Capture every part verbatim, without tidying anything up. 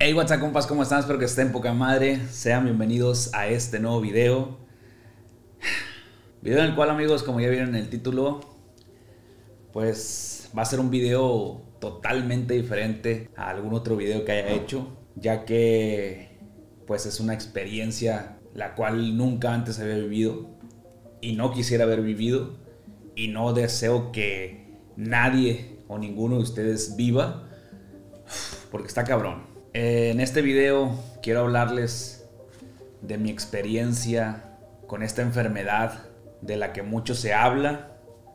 Hey, what's up, compas, ¿cómo están? Espero que estén poca madre. Sean bienvenidos a este nuevo video. Video en el cual, amigos, como ya vieron en el título, pues va a ser un video totalmente diferente a algún otro video que haya hecho, ya que pues es una experiencia la cual nunca antes había vivido y no quisiera haber vivido y no deseo que nadie o ninguno de ustedes viva, porque está cabrón. En este video quiero hablarles de mi experiencia con esta enfermedad de la que mucho se habla,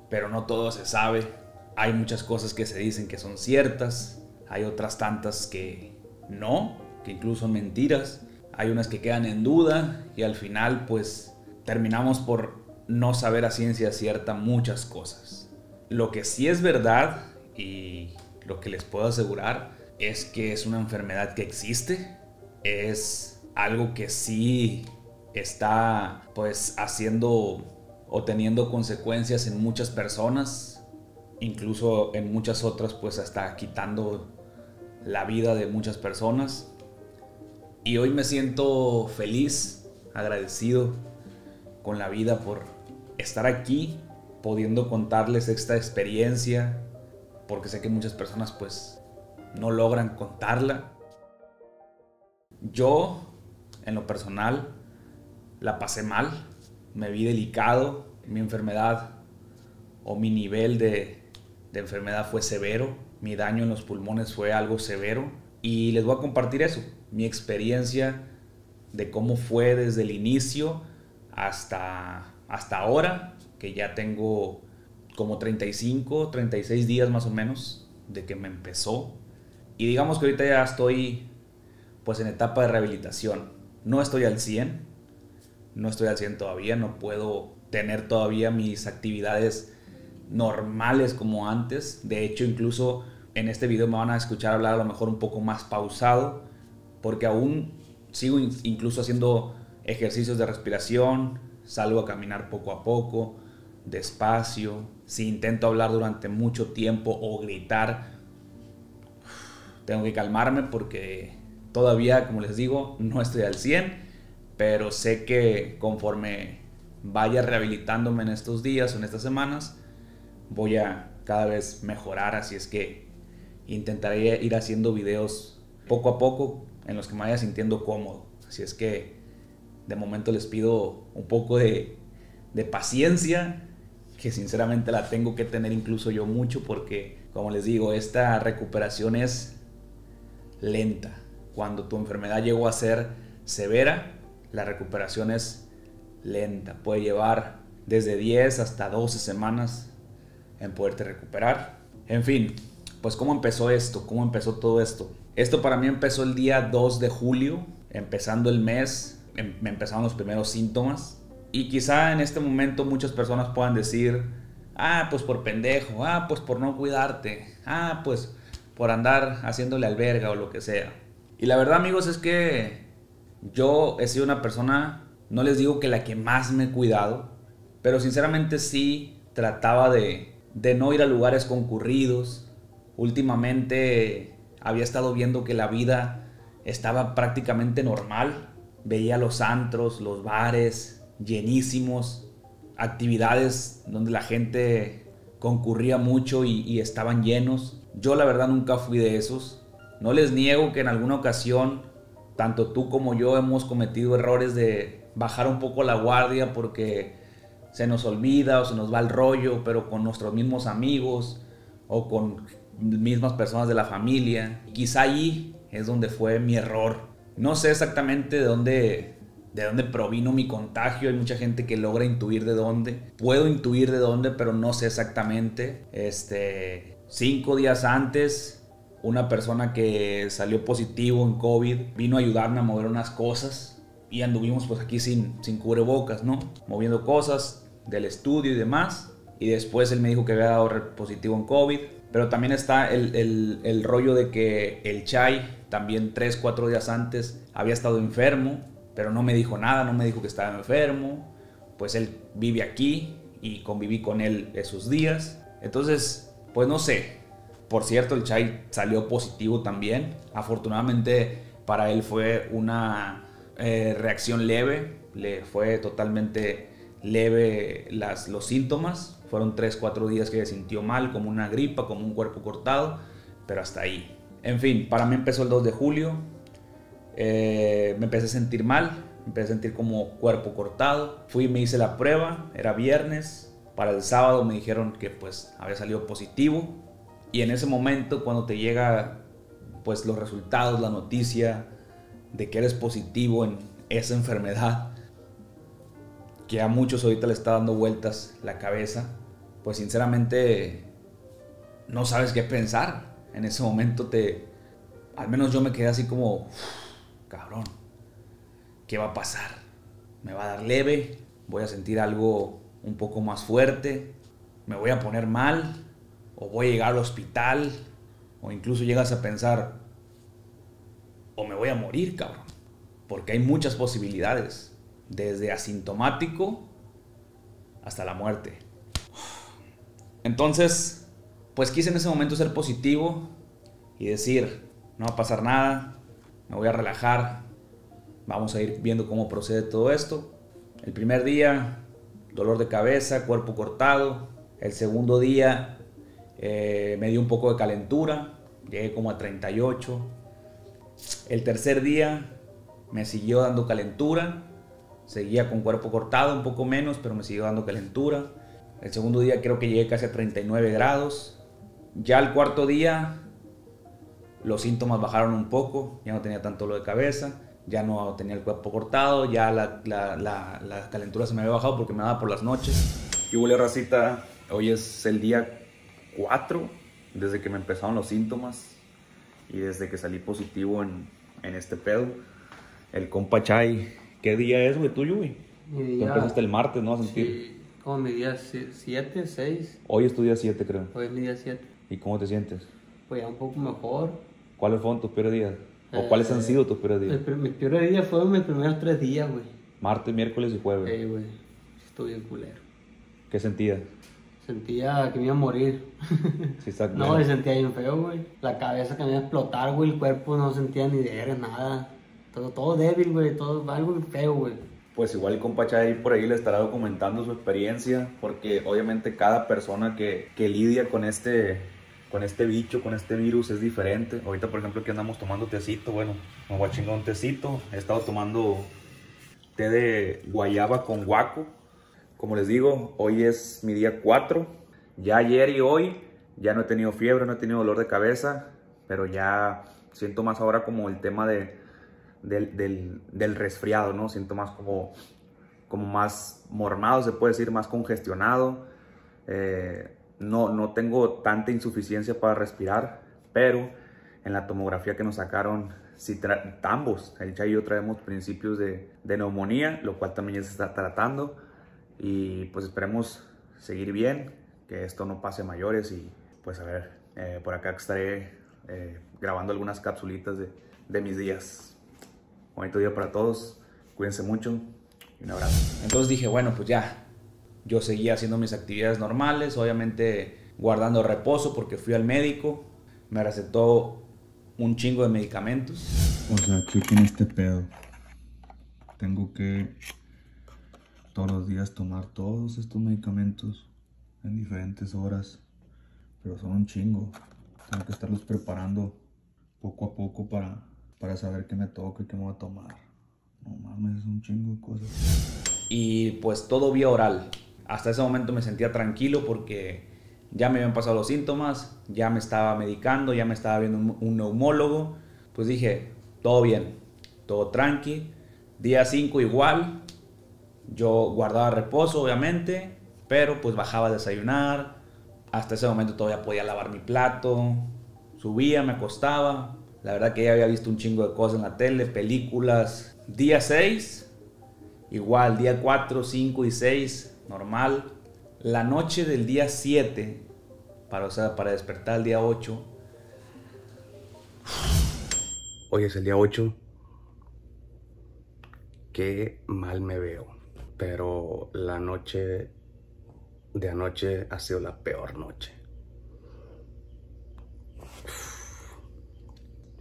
pero no todo se sabe. Hay muchas cosas que se dicen que son ciertas, hay otras tantas que no, que incluso son mentiras. Hay unas que quedan en duda y al final pues terminamos por no saber a ciencia cierta muchas cosas. Lo que sí es verdad y lo que les puedo asegurar es que es una enfermedad que existe, es algo que sí está pues haciendo o teniendo consecuencias en muchas personas, incluso en muchas otras pues hasta quitando la vida de muchas personas. Y hoy me siento feliz, agradecido con la vida por estar aquí, pudiendo contarles esta experiencia, porque sé que muchas personas pues no logran contarla. Yo, en lo personal, la pasé mal, me vi delicado, mi enfermedad o mi nivel de, de enfermedad fue severo, mi daño en los pulmones fue algo severo y les voy a compartir eso, mi experiencia de cómo fue desde el inicio hasta, hasta ahora, que ya tengo como treinta y cinco, treinta y seis días más o menos de que me empezó. Y digamos que ahorita ya estoy pues en etapa de rehabilitación. No estoy al cien, no estoy al cien todavía, no puedo tener todavía mis actividades normales como antes. De hecho, incluso en este video me van a escuchar hablar a lo mejor un poco más pausado, porque aún sigo incluso haciendo ejercicios de respiración, salgo a caminar poco a poco, despacio. Si intento hablar durante mucho tiempo o gritar, tengo que calmarme porque todavía, como les digo, no estoy al cien, pero sé que conforme vaya rehabilitándome en estos días o en estas semanas, voy a cada vez mejorar, así es que intentaré ir haciendo videos poco a poco en los que me vaya sintiendo cómodo. Así es que de momento les pido un poco de, de paciencia, que sinceramente la tengo que tener incluso yo mucho, porque como les digo, esta recuperación es lenta. Cuando tu enfermedad llegó a ser severa, la recuperación es lenta. Puede llevar desde diez hasta doce semanas en poderte recuperar. En fin, pues ¿cómo empezó esto? ¿Cómo empezó todo esto? Esto para mí empezó el día dos de julio, empezando el mes, em- me empezaron los primeros síntomas. Y quizá en este momento muchas personas puedan decir, ah, pues por pendejo, ah, pues por no cuidarte, ah, pues por andar haciéndole alberga o lo que sea. Y la verdad, amigos, es que yo he sido una persona, no les digo que la que más me he cuidado, pero sinceramente sí trataba de, de no ir a lugares concurridos. Últimamente había estado viendo que la vida estaba prácticamente normal. Veía los antros, los bares llenísimos, actividades donde la gente concurría mucho y, y estaban llenos. Yo la verdad nunca fui de esos. No les niego que en alguna ocasión, tanto tú como yo hemos cometido errores de bajar un poco la guardia porque se nos olvida o se nos va el rollo, pero con nuestros mismos amigos o con mismas personas de la familia. Quizá ahí es donde fue mi error. No sé exactamente de dónde, de dónde provino mi contagio. Hay mucha gente que logra intuir de dónde. Puedo intuir de dónde, pero no sé exactamente. Este, cinco días antes, una persona que salió positivo en COVID vino a ayudarme a mover unas cosas y anduvimos pues aquí sin, sin cubrebocas, ¿no? Moviendo cosas del estudio y demás. Y después él me dijo que había dado positivo en COVID. Pero también está el, el, el rollo de que el Chai también tres, cuatro días antes había estado enfermo, pero no me dijo nada, no me dijo que estaba enfermo. Pues él vive aquí y conviví con él esos días. Entonces, pues no sé. Por cierto, el Chai salió positivo también. Afortunadamente Para él fue una eh, reacción leve, le fue totalmente leve las, los síntomas. Fueron tres, cuatro días que se sintió mal, como una gripa, como un cuerpo cortado, pero hasta ahí. En fin, para mí empezó el dos de julio, eh, me empecé a sentir mal, me empecé a sentir como cuerpo cortado. Fui y me hice la prueba, era viernes. Para el sábado me dijeron que pues había salido positivo. Y en ese momento, cuando te llega pues los resultados, la noticia de que eres positivo en esa enfermedad que a muchos ahorita le está dando vueltas la cabeza, pues sinceramente no sabes qué pensar. En ese momento te, al menos yo me quedé así como, cabrón, ¿qué va a pasar? ¿Me va a dar leve? ¿Voy a sentir algo un poco más fuerte? ¿Me voy a poner mal? ¿O voy a llegar al hospital? O incluso llegas a pensar, o me voy a morir, cabrón. Porque hay muchas posibilidades, desde asintomático hasta la muerte. Entonces, pues quise en ese momento ser positivo y decir, no va a pasar nada, me voy a relajar, vamos a ir viendo cómo procede todo esto. El primer día, dolor de cabeza, cuerpo cortado. El segundo día eh, me dio un poco de calentura, llegué como a treinta y ocho. El tercer día me siguió dando calentura, seguía con cuerpo cortado, un poco menos, pero me siguió dando calentura. El segundo día creo que llegué casi a treinta y nueve grados. Ya el cuarto día los síntomas bajaron un poco, ya no tenía tanto dolor de cabeza, ya no tenía el cuerpo cortado, ya la, la, la, la calentura se me había bajado porque me daba por las noches. Y huele racita, hoy es el día cuatro desde que me empezaron los síntomas y desde que salí positivo en, en este pedo. El compa Chay, ¿qué día es, güey, tuyo, güey? Mi día... Tú empezaste el martes, ¿no? A sentir. Sí, como mi día siete, seis. Hoy es tu día siete, creo. Hoy es mi día siete. ¿Y cómo te sientes? Pues ya un poco mejor. ¿Cuáles fueron tus peores días? ¿O cuáles han sido tus peores días? Mis peores días fueron mis primeros tres días, güey. Martes, miércoles y jueves. Sí, güey. Estuve en culero. ¿Qué sentías? Sentía que me iba a morir. Sí, exacto. No, me sentía bien feo, güey. La cabeza que me iba a explotar, güey. El cuerpo no sentía ni de nada. Todo, todo débil, güey. Todo algo feo, güey. Pues igual el compa Chay por ahí le estará documentando su experiencia. Porque obviamente cada persona que, que lidia con este... con este bicho, con este virus es diferente. Ahorita, por ejemplo, que andamos tomando tecito, bueno, me voy a chingar un tecito. He estado tomando té de guayaba con guaco. Como les digo, hoy es mi día cuatro. Ya ayer y hoy ya no he tenido fiebre, no he tenido dolor de cabeza, pero ya siento más ahora como el tema de, del, del, del resfriado, ¿no? Siento más como, como más mormado, se puede decir, más congestionado. Eh... No, no tengo tanta insuficiencia para respirar, pero en la tomografía que nos sacaron, si ambos, el Chay y yo traemos principios de, de neumonía, lo cual también ya se está tratando. Y pues esperemos seguir bien, que esto no pase mayores. Y pues a ver, eh, por acá estaré eh, grabando algunas capsulitas de, de mis días. Bonito día para todos, cuídense mucho y un abrazo. Entonces dije, bueno, pues ya. Yo seguía haciendo mis actividades normales, obviamente guardando reposo porque fui al médico. Me recetó un chingo de medicamentos. O sea, chequen este pedo. Tengo que todos los días tomar todos estos medicamentos en diferentes horas. Pero son un chingo. Tengo que estarlos preparando poco a poco para, para saber qué me toca y qué me voy a tomar. No mames, es un chingo de cosas. Y pues todo vía oral. Hasta ese momento me sentía tranquilo porque ya me habían pasado los síntomas, ya me estaba medicando, ya me estaba viendo un, un neumólogo. Pues dije, todo bien, todo tranqui. Día cinco igual, yo guardaba reposo obviamente, pero pues bajaba a desayunar. Hasta ese momento todavía podía lavar mi plato, subía, me acostaba. La verdad que ya había visto un chingo de cosas en la tele, películas. Día seis, igual, día cuatro, cinco y seis... normal. La noche del día siete, para, o sea, para despertar el día ocho. Hoy es el día ocho. Qué mal me veo. Pero la noche de anoche ha sido la peor noche.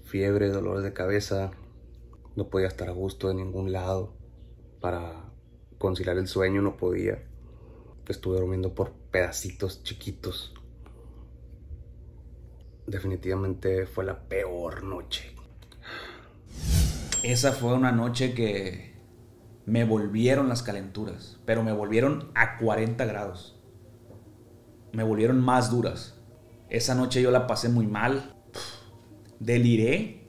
Fiebre, dolores de cabeza, no podía estar a gusto de ningún lado. Para conciliar el sueño no podía. Estuve durmiendo por pedacitos chiquitos. Definitivamente fue la peor noche. Esa fue una noche que me volvieron las calenturas, pero me volvieron a cuarenta grados. Me volvieron más duras. Esa noche yo la pasé muy mal. Deliré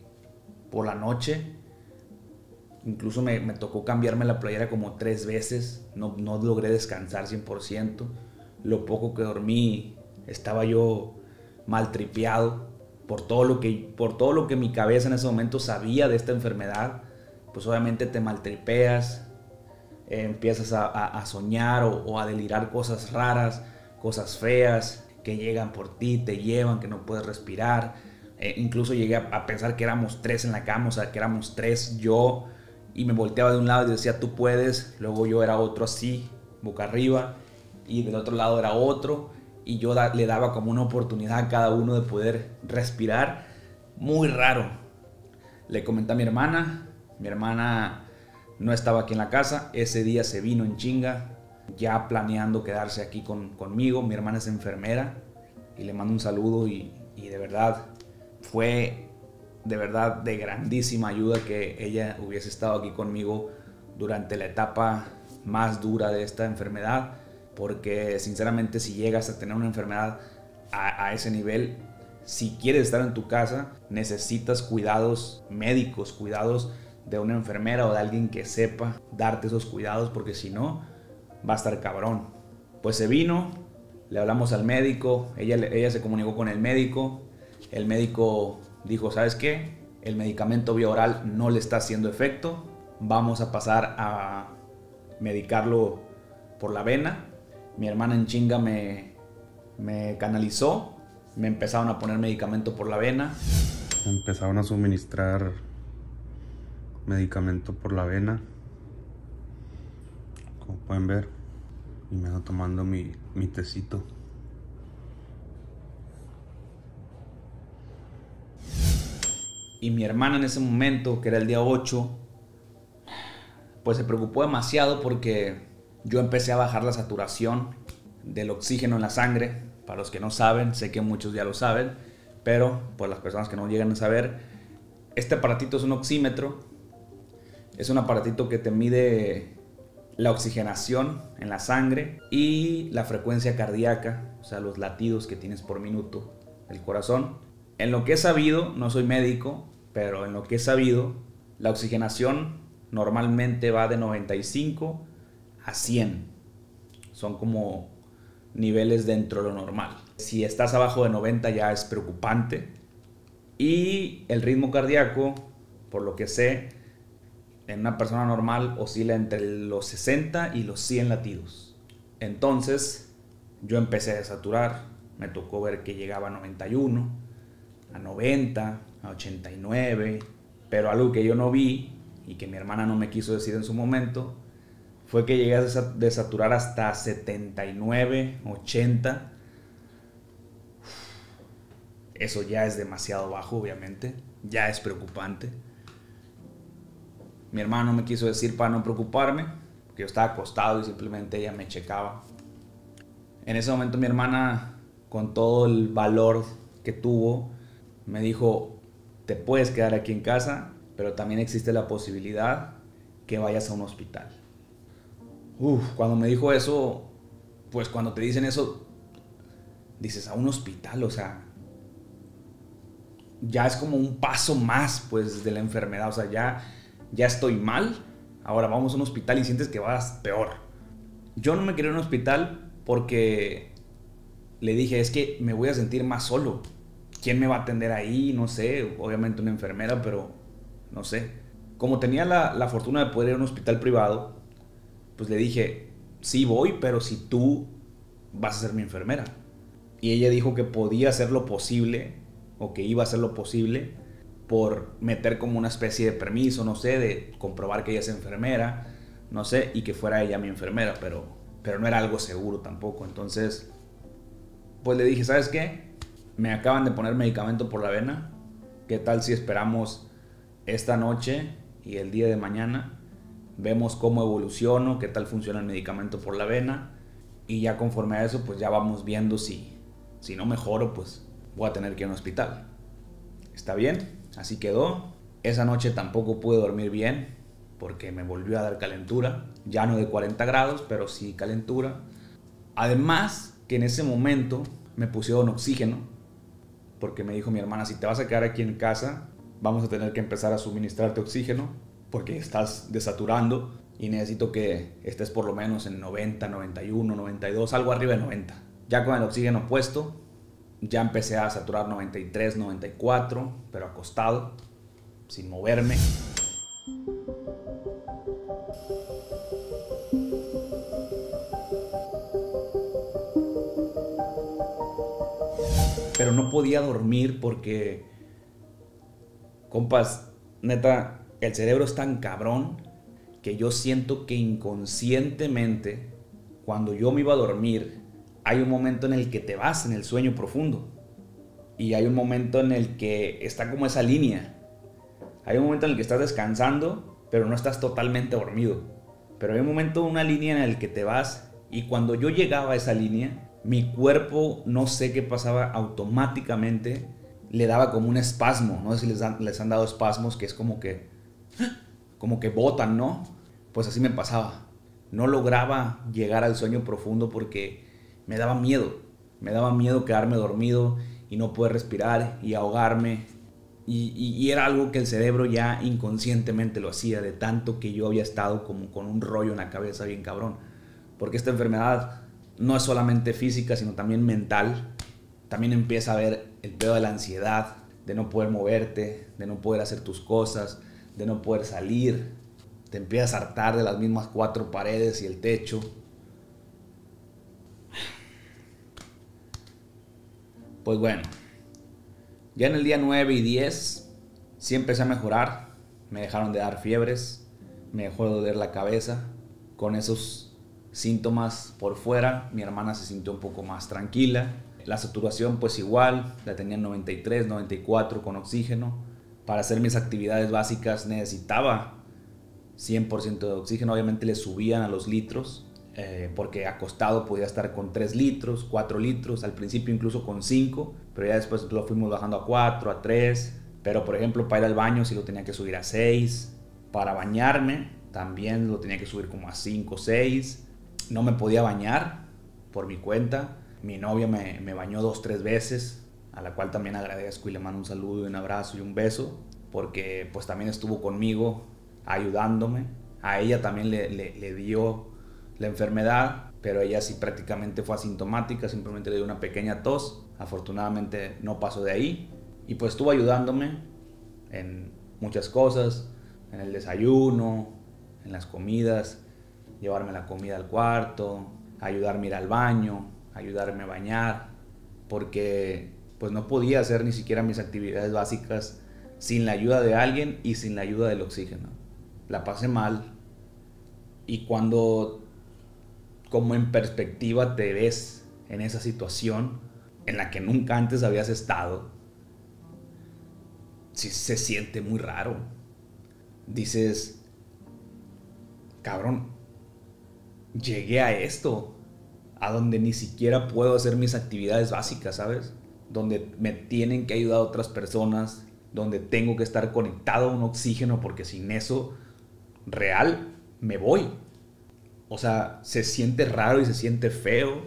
por la noche. Incluso me, me tocó cambiarme la playera como tres veces. No, no logré descansar cien por ciento. Lo poco que dormí, estaba yo maltripeado por todo lo que, por todo lo que mi cabeza en ese momento sabía de esta enfermedad. Pues obviamente te maltripeas, eh, empiezas a, a, a soñar o, o a delirar cosas raras, cosas feas que llegan por ti, te llevan, que no puedes respirar. Eh, incluso llegué a, a pensar que éramos tres en la cama, o sea, que éramos tres, yo, y me volteaba de un lado y decía tú puedes, luego yo era otro así, boca arriba, y del otro lado era otro, y yo da, le daba como una oportunidad a cada uno de poder respirar. Muy raro. Le comenté a mi hermana, mi hermana no estaba aquí en la casa, ese día se vino en chinga, ya planeando quedarse aquí con, conmigo. Mi hermana es enfermera y le mando un saludo y, y de verdad fue de verdad de grandísima ayuda que ella hubiese estado aquí conmigo durante la etapa más dura de esta enfermedad, porque sinceramente si llegas a tener una enfermedad a, a ese nivel, si quieres estar en tu casa necesitas cuidados médicos, cuidados de una enfermera o de alguien que sepa darte esos cuidados, porque si no va a estar cabrón. Pues se vino, le hablamos al médico, ella, ella se comunicó con el médico, el médico dijo, ¿sabes qué? El medicamento vía oral no le está haciendo efecto, vamos a pasar a medicarlo por la vena. Mi hermana en chinga me, me canalizó, me empezaron a poner medicamento por la vena. Empezaron a suministrar medicamento por la vena. Como pueden ver, y me ando tomando mi, mi tecito. Y mi hermana en ese momento, que era el día ocho, pues se preocupó demasiado porque yo empecé a bajar la saturación del oxígeno en la sangre. Para los que no saben, sé que muchos ya lo saben, pero por las personas que no llegan a saber, este aparatito es un oxímetro. Es un aparatito que te mide la oxigenación en la sangre y la frecuencia cardíaca, o sea, los latidos que tienes por minuto del corazón. En lo que he sabido, no soy médico, pero en lo que he sabido, la oxigenación normalmente va de noventa y cinco a cien. Son como niveles dentro de lo normal. Si estás abajo de noventa ya es preocupante. Y el ritmo cardíaco, por lo que sé, en una persona normal oscila entre los sesenta y los cien latidos. Entonces yo empecé a desaturar. Me tocó ver que llegaba a noventa y uno, a noventa, a ochenta y nueve. Pero algo que yo no vi y que mi hermana no me quiso decir en su momento fue que llegué a desaturar hasta setenta y nueve, ochenta. Eso ya es demasiado bajo, obviamente. Ya es preocupante. Mi hermana no me quiso decir para no preocuparme, porque yo estaba acostado y simplemente ella me checaba. En ese momento mi hermana, con todo el valor que tuvo, me dijo, te puedes quedar aquí en casa, pero también existe la posibilidad que vayas a un hospital. Uf, cuando me dijo eso, pues cuando te dicen eso, dices, a un hospital, o sea, ya es como un paso más, pues, de la enfermedad, o sea, ya... ya estoy mal, ahora vamos a un hospital y sientes que vas peor. Yo no me quería ir a un hospital porque le dije, es que me voy a sentir más solo. ¿Quién me va a atender ahí? No sé, obviamente una enfermera, pero no sé. Como tenía la, la fortuna de poder ir a un hospital privado, pues le dije, sí voy, pero si tú vas a ser mi enfermera. Y ella dijo que podía hacer lo posible, o que iba a hacer lo posible, por meter como una especie de permiso, no sé, de comprobar que ella es enfermera, no sé, y que fuera ella mi enfermera, pero, pero no era algo seguro tampoco. Entonces, pues le dije, ¿sabes qué? Me acaban de poner medicamento por la vena, ¿qué tal si esperamos esta noche y el día de mañana vemos cómo evoluciono, qué tal funciona el medicamento por la vena, y ya conforme a eso pues ya vamos viendo si, si no mejoro pues voy a tener que ir a un hospital. Está bien, así quedó. Esa noche tampoco pude dormir bien porque me volvió a dar calentura, ya no de cuarenta grados, pero sí calentura. Además que en ese momento me pusieron oxígeno porque me dijo mi hermana, si te vas a quedar aquí en casa vamos a tener que empezar a suministrarte oxígeno porque estás desaturando y necesito que estés por lo menos en noventa, noventa y uno, noventa y dos, algo arriba de noventa. Ya con el oxígeno puesto, ya empecé a saturar noventa y tres, noventa y cuatro, pero acostado, sin moverme. Pero no podía dormir porque, compas, neta, el cerebro es tan cabrón que yo siento que inconscientemente, cuando yo me iba a dormir, hay un momento en el que te vas en el sueño profundo. Y hay un momento en el que está como esa línea. Hay un momento en el que estás descansando, pero no estás totalmente dormido. Pero hay un momento, una línea en el que te vas. Y cuando yo llegaba a esa línea, mi cuerpo, no sé qué pasaba, automáticamente le daba como un espasmo. No sé si les han, les han dado espasmos, que es como que... como que botan, ¿no? Pues así me pasaba. No lograba llegar al sueño profundo porque me daba miedo. Me daba miedo quedarme dormido y no poder respirar y ahogarme. Y, y, y era algo que el cerebro ya inconscientemente lo hacía, de tanto que yo había estado como con un rollo en la cabeza bien cabrón. Porque esta enfermedad no es solamente física, sino también mental. También empieza a ver el pedo de la ansiedad, de no poder moverte, de no poder hacer tus cosas, de no poder salir. Te empiezas a hartar de las mismas cuatro paredes y el techo. Pues bueno, ya en el día nueve y diez sí empecé a mejorar. Me dejaron de dar fiebres, me dejó de doler la cabeza. Con esos síntomas por fuera, mi hermana se sintió un poco más tranquila. La saturación pues igual, la tenía en noventa y tres, noventa y cuatro con oxígeno. Para hacer mis actividades básicas necesitaba cien por ciento de oxígeno. Obviamente le subían a los litros, eh, porque acostado podía estar con tres litros, cuatro litros, al principio incluso con cinco, pero ya después lo fuimos bajando a cuatro, a tres. Pero por ejemplo para ir al baño sí lo tenía que subir a seis, para bañarme también lo tenía que subir como a cinco, seis. No me podía bañar por mi cuenta. Mi novia me, me bañó dos, tres veces, a la cual también agradezco y le mando un saludo, un abrazo y un beso, porque pues también estuvo conmigo ayudándome. A ella también le, le, le dio la enfermedad, pero ella sí prácticamente fue asintomática, simplemente le dio una pequeña tos, afortunadamente no pasó de ahí, y pues estuvo ayudándome en muchas cosas, en el desayuno, en las comidas, llevarme la comida al cuarto, ayudarme a ir al baño, ayudarme a bañar, porque pues no podía hacer ni siquiera mis actividades básicas sin la ayuda de alguien y sin la ayuda del oxígeno. La pasé mal. Y cuando como en perspectiva te ves en esa situación en la que nunca antes habías estado, sí se siente muy raro. Dices, cabrón, llegué a esto, a donde ni siquiera puedo hacer mis actividades básicas, ¿sabes? Donde me tienen que ayudar otras personas, donde tengo que estar conectado a un oxígeno, porque sin eso, real, me voy. O sea, se siente raro y se siente feo,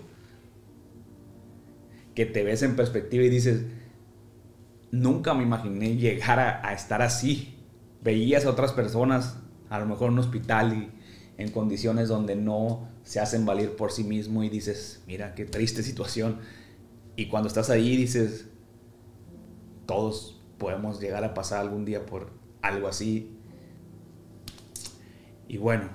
que te ves en perspectiva y dices, nunca me imaginé llegar a, a estar así. Veías a otras personas, a lo mejor en un hospital y en condiciones donde no se hacen valer por sí mismo, y dices, mira qué triste situación. Y cuando estás ahí dices, todos podemos llegar a pasar algún día por algo así. Y bueno,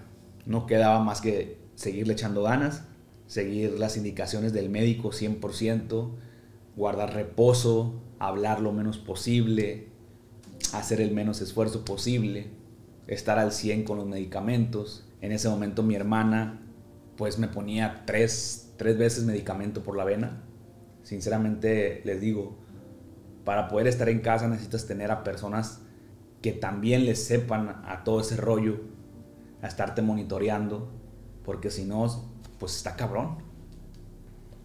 no quedaba más que seguirle echando ganas, seguir las indicaciones del médico cien por ciento, guardar reposo, hablar lo menos posible, hacer el menos esfuerzo posible, estar al cien con los medicamentos. En ese momento mi hermana pues me ponía tres, tres veces medicamento por la vena. Sinceramente les digo, para poder estar en casa necesitas tener a personas que también les sepan a todo ese rollo, a estarte monitoreando, porque si no, pues está cabrón.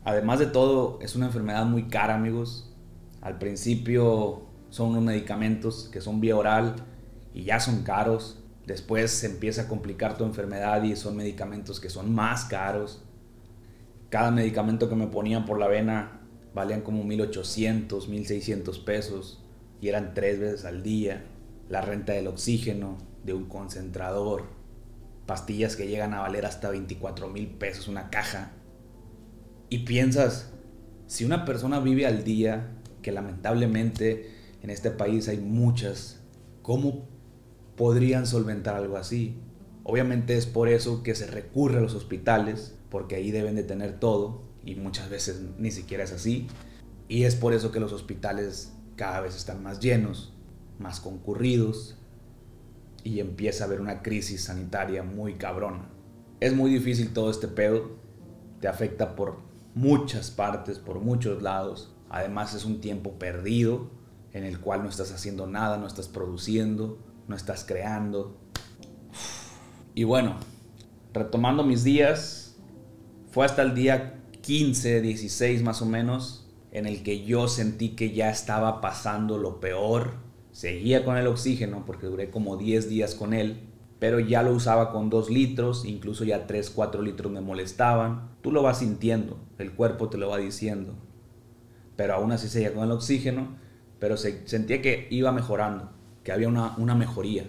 Además de todo, es una enfermedad muy cara, amigos. Al principio son unos medicamentos que son vía oral y ya son caros. Después se empieza a complicar tu enfermedad y son medicamentos que son más caros. Cada medicamento que me ponían por la vena valían como mil ochocientos, mil seiscientos pesos y eran tres veces al día. La renta del oxígeno, de un concentrador, pastillas que llegan a valer hasta veinticuatro mil pesos una caja. Y piensas, si una persona vive al día, que lamentablemente en este país hay muchas, ¿cómo podrían solventar algo así? Obviamente es por eso que se recurre a los hospitales, porque ahí deben de tener todo y muchas veces ni siquiera es así. Y es por eso que los hospitales cada vez están más llenos, más concurridos, y empieza a haber una crisis sanitaria muy cabrona. Es muy difícil todo este pedo, te afecta por muchas partes, por muchos lados. Además es un tiempo perdido en el cual no estás haciendo nada, no estás produciendo, no estás creando. Y bueno, retomando mis días, fue hasta el día quince, dieciséis más o menos, en el que yo sentí que ya estaba pasando lo peor. Seguía con el oxígeno porque duré como diez días con él, pero ya lo usaba con dos litros, incluso ya tres, cuatro litros me molestaban. Tú lo vas sintiendo, el cuerpo te lo va diciendo. Pero aún así seguía con el oxígeno, pero se, sentía que iba mejorando, que había una, una mejoría.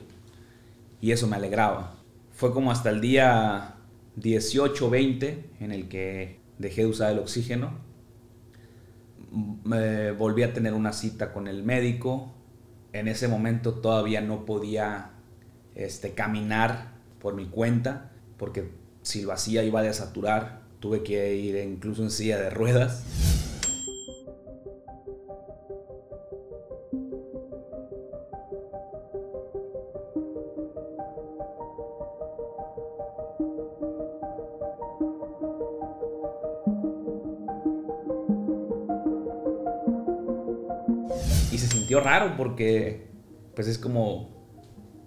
Y eso me alegraba. Fue como hasta el día dieciocho, veinte en el que dejé de usar el oxígeno. Me volví a tener una cita con el médico. En ese momento todavía no podía este, caminar por mi cuenta, porque si lo hacía iba a desaturar. Tuve que ir incluso en silla de ruedas. Y se sintió raro porque pues es como,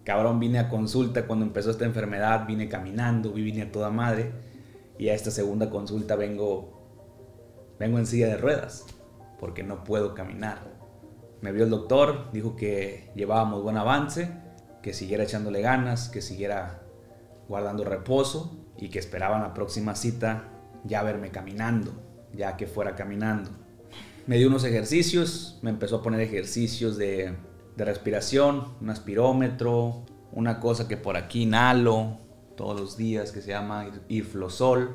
cabrón, vine a consulta cuando empezó esta enfermedad, vine caminando, vine a toda madre, y a esta segunda consulta vengo vengo en silla de ruedas porque no puedo caminar. Me vio el doctor, dijo que llevábamos buen avance, que siguiera echándole ganas, que siguiera guardando reposo y que esperaba en la próxima cita ya verme caminando, ya que fuera caminando. Me dio unos ejercicios, me empezó a poner ejercicios de, de respiración, un aspirómetro, una cosa que por aquí inhalo todos los días que se llama Iflosol.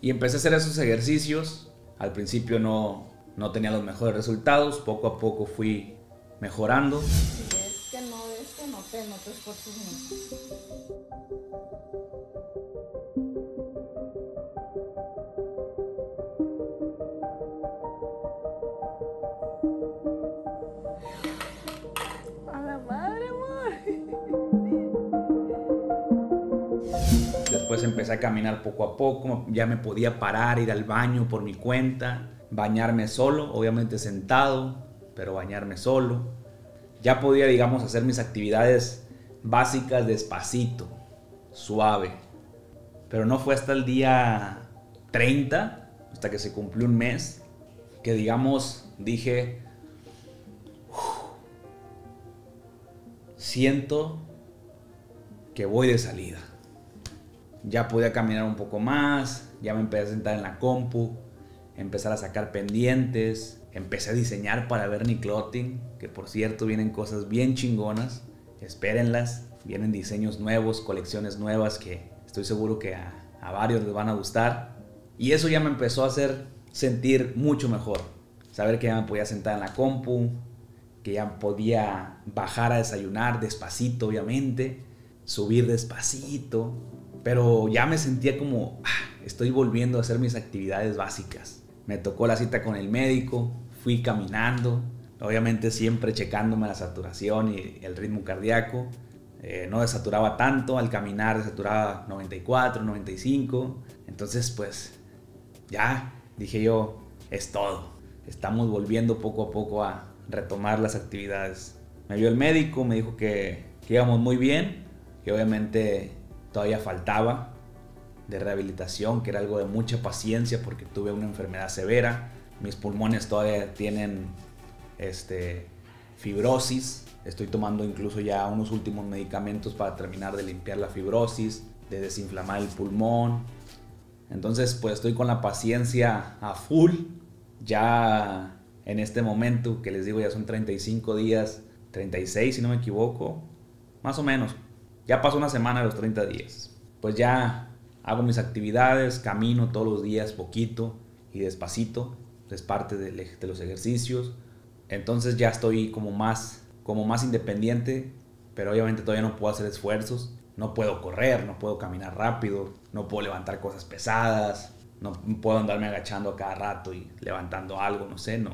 Y empecé a hacer esos ejercicios. Al principio no, no tenía los mejores resultados, poco a poco fui mejorando. Si ves que no, ves que no, te, no te esfuerzas mucho. Después empecé a caminar poco a poco, ya me podía parar, ir al baño por mi cuenta, bañarme solo, obviamente sentado, pero bañarme solo. Ya podía, digamos, hacer mis actividades básicas despacito, suave. Pero no fue hasta el día treinta, hasta que se cumplió un mes, que digamos, dije, siento que voy de salida. Ya podía caminar un poco más, ya me empecé a sentar en la compu, empezar a sacar pendientes, empecé a diseñar para Verni Clothing, que por cierto vienen cosas bien chingonas, espérenlas, vienen diseños nuevos, colecciones nuevas que estoy seguro que a, a varios les van a gustar. Y eso ya me empezó a hacer sentir mucho mejor, saber que ya me podía sentar en la compu, que ya podía bajar a desayunar despacito obviamente, subir despacito. Pero ya me sentía como, ah, estoy volviendo a hacer mis actividades básicas. Me tocó la cita con el médico, fui caminando, obviamente siempre checándome la saturación y el ritmo cardíaco. Eh, no desaturaba tanto, al caminar desaturaba noventa y cuatro, noventa y cinco. Entonces pues ya dije yo, es todo. Estamos volviendo poco a poco a retomar las actividades Me vio el médico, me dijo que, que íbamos muy bien, que obviamente todavía faltaba de rehabilitación, que era algo de mucha paciencia porque tuve una enfermedad severa. Mis pulmones todavía tienen este, fibrosis. Estoy tomando incluso ya unos últimos medicamentos para terminar de limpiar la fibrosis, de desinflamar el pulmón. Entonces, pues estoy con la paciencia a full. Ya en este momento, que les digo, ya son treinta y cinco días, treinta y seis si no me equivoco, más o menos. Ya pasó una semana de los treinta días. Pues ya hago mis actividades, camino todos los días poquito y despacito. Es parte de los ejercicios. Entonces ya estoy como más, como más independiente, pero obviamente todavía no puedo hacer esfuerzos. No puedo correr, no puedo caminar rápido, no puedo levantar cosas pesadas, no puedo andarme agachando a cada rato y levantando algo, no sé, no.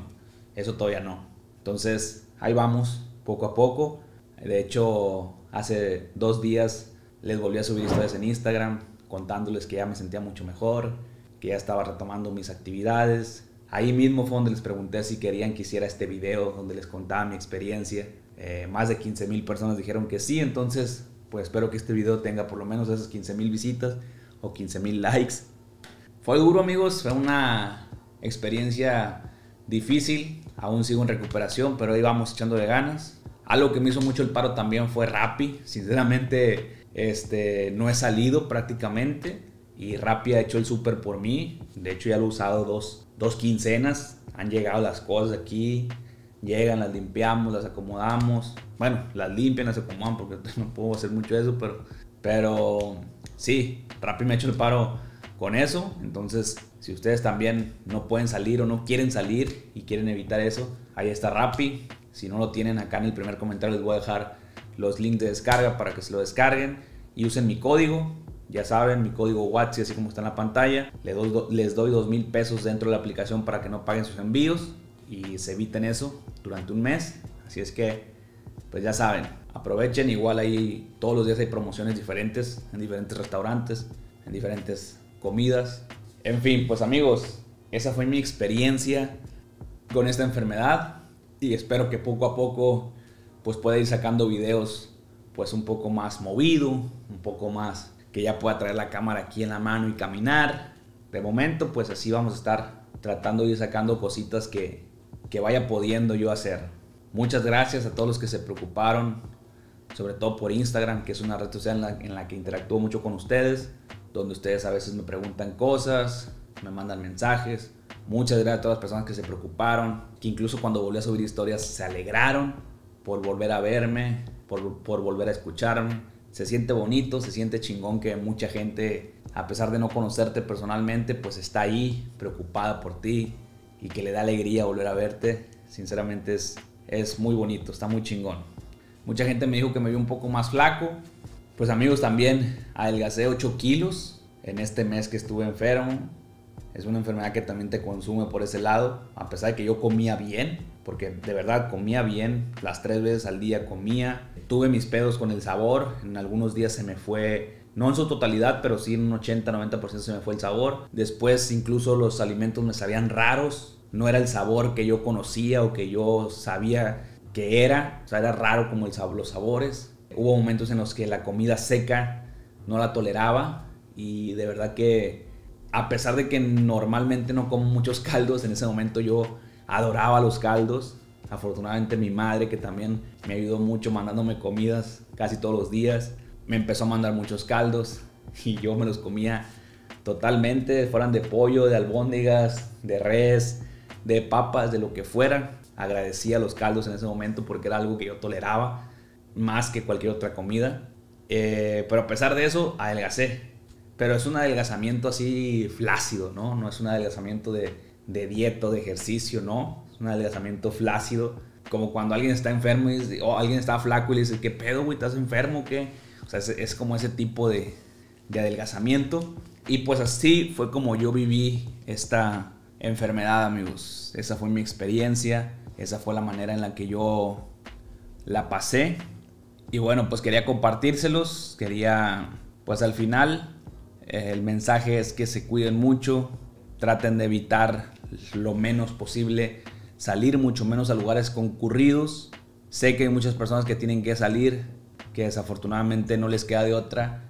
Eso todavía no. Entonces ahí vamos, poco a poco. De hecho, hace dos días les volví a subir historias en Instagram contándoles que ya me sentía mucho mejor, que ya estaba retomando mis actividades. Ahí mismo fue donde les pregunté si querían que hiciera este video donde les contaba mi experiencia. Eh, más de quince mil personas dijeron que sí, entonces pues espero que este video tenga por lo menos esas quince mil visitas o quince mil likes. Fue duro, amigos, fue una experiencia difícil, aún sigo en recuperación, pero ahí vamos echándole ganas. Algo que me hizo mucho el paro también fue Rappi. Sinceramente, este, no he salido prácticamente y Rappi ha hecho el súper por mí. De hecho, ya lo he usado dos, dos quincenas, han llegado las cosas aquí. Llegan, las limpiamos, las acomodamos. Bueno, las limpian, las acomodan porque no puedo hacer mucho de eso, pero, pero sí, Rappi me ha hecho el paro con eso. Entonces, si ustedes también no pueden salir o no quieren salir y quieren evitar eso, ahí está Rappi. Si no lo tienen, acá en el primer comentario les voy a dejar los links de descarga para que se lo descarguen y usen mi código. Ya saben, mi código Guatsi, así como está en la pantalla. Les doy, les doy dos mil pesos dentro de la aplicación para que no paguen sus envíos y se eviten eso durante un mes. Así es que, pues ya saben, aprovechen. Igual ahí todos los días hay promociones diferentes, en diferentes restaurantes, en diferentes comidas. En fin, pues amigos, esa fue mi experiencia con esta enfermedad y espero que poco a poco pues pueda ir sacando videos pues un poco más movido, un poco más que ya pueda traer la cámara aquí en la mano y caminar. De momento pues así vamos a estar tratando de ir sacando cositas que que vaya pudiendo yo hacer. Muchas gracias a todos los que se preocuparon, sobre todo por Instagram, que es una red social en la, en la que interactúo mucho con ustedes, donde ustedes a veces me preguntan cosas, me mandan mensajes. Muchas gracias a todas las personas que se preocuparon, que incluso cuando volví a subir historias se alegraron por volver a verme, por, por volver a escucharme. Se siente bonito, se siente chingón que mucha gente, a pesar de no conocerte personalmente, pues está ahí preocupada por ti, y que le da alegría volver a verte. Sinceramente es, es muy bonito, está muy chingón. Mucha gente me dijo que me vi un poco más flaco. Pues amigos, también adelgacé ocho kilos en este mes que estuve enfermo. Es una enfermedad que también te consume por ese lado. A pesar de que yo comía bien, porque de verdad comía bien, las tres veces al día comía. Tuve mis pedos con el sabor, en algunos días se me fue. No en su totalidad, pero sí en un ochenta noventa por ciento se me fue el sabor. Después incluso los alimentos me sabían raros. No era el sabor que yo conocía o que yo sabía que era. O sea, era raro como el sab- los sabores. Hubo momentos en los que la comida seca no la toleraba. Y de verdad que a pesar de que normalmente no como muchos caldos, en ese momento yo adoraba los caldos. Afortunadamente mi madre, que también me ayudó mucho mandándome comidas casi todos los días, me empezó a mandar muchos caldos y yo me los comía totalmente, fueran de pollo, de albóndigas, de res, de papas, de lo que fuera. Agradecía los caldos en ese momento porque era algo que yo toleraba más que cualquier otra comida. Eh, pero a pesar de eso, adelgacé. Pero es un adelgazamiento así flácido, ¿no? No es un adelgazamiento de, de dieta, de ejercicio, ¿no? Es un adelgazamiento flácido. Como cuando alguien está enfermo y dice, oh, alguien está flaco y le dice, ¿qué pedo, güey? ¿Estás enfermo o qué? O sea, es, es como ese tipo de, de adelgazamiento. Y pues así fue como yo viví esta enfermedad, amigos. Esa fue mi experiencia. Esa fue la manera en la que yo la pasé. Y bueno, pues quería compartírselos. Quería, pues al final, eh, el mensaje es que se cuiden mucho. Traten de evitar lo menos posible salir, mucho menos a lugares concurridos. Sé que hay muchas personas que tienen que salir, que desafortunadamente no les queda de otra.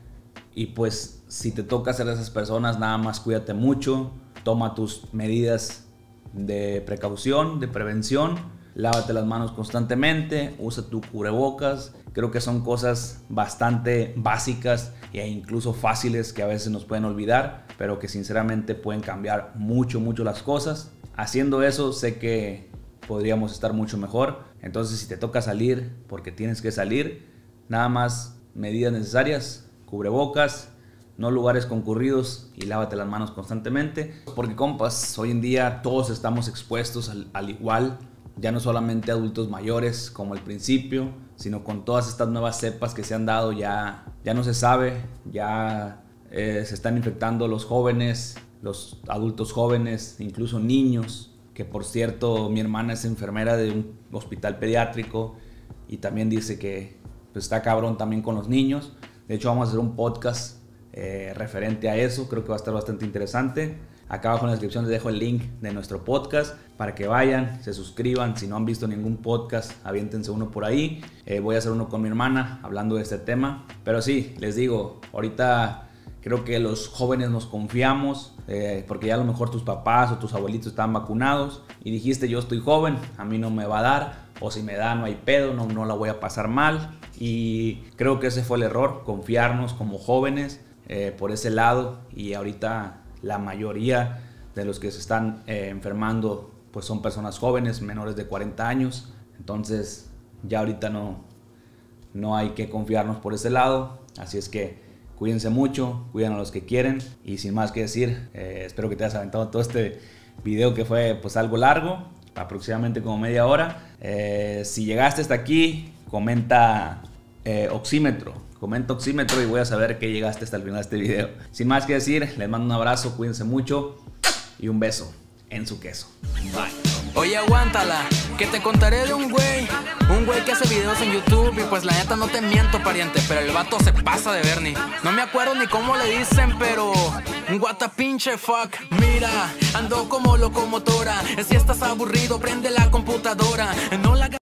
Y pues si te toca ser de esas personas, nada más cuídate mucho, toma tus medidas de precaución, de prevención, lávate las manos constantemente, usa tu cubrebocas. Creo que son cosas bastante básicas e incluso fáciles que a veces nos pueden olvidar, pero que sinceramente pueden cambiar mucho, mucho las cosas. Haciendo eso sé que podríamos estar mucho mejor. Entonces si te toca salir porque tienes que salir, nada más medidas necesarias, cubrebocas, no lugares concurridos y lávate las manos constantemente. Porque compas, hoy en día todos estamos expuestos al, al igual, ya no solamente adultos mayores como al principio, sino con todas estas nuevas cepas que se han dado, ya, ya no se sabe, ya eh, se están infectando los jóvenes, los adultos jóvenes, incluso niños, que por cierto mi hermana es enfermera de un hospital pediátrico y también dice que pues, está cabrón también con los niños. De hecho vamos a hacer un podcast eh, referente a eso, creo que va a estar bastante interesante. Acá abajo en la descripción les dejo el link de nuestro podcast para que vayan, se suscriban. Si no han visto ningún podcast, aviéntense uno por ahí. Eh, voy a hacer uno con mi hermana hablando de este tema. Pero sí, les digo, ahorita creo que los jóvenes nos confiamos eh, porque ya a lo mejor tus papás o tus abuelitos estaban vacunados y dijiste yo estoy joven, a mí no me va a dar, o si me da no hay pedo, no, no la voy a pasar mal. Y creo que ese fue el error, confiarnos como jóvenes eh, por ese lado. Y ahorita la mayoría de los que se están eh, enfermando pues son personas jóvenes, menores de cuarenta años. Entonces ya ahorita no, no hay que confiarnos por ese lado. Así es que cuídense mucho, cuiden a los que quieren. Y sin más que decir, eh, espero que te hayas aventado todo este video que fue pues algo largo, aproximadamente como media hora. Eh, si llegaste hasta aquí, comenta eh, oxímetro. Comenta oxímetro y voy a saber que llegaste hasta el final de este video. Sin más que decir, les mando un abrazo, cuídense mucho y un beso en su queso. Bye. Oye, aguántala, que te contaré de un güey. Un güey que hace videos en YouTube y pues la neta no te miento, pariente, pero el vato se pasa de Verni. No me acuerdo ni cómo le dicen, pero what a pinche fuck. Mira, ando como locomotora. Si estás aburrido, prende la computadora. No la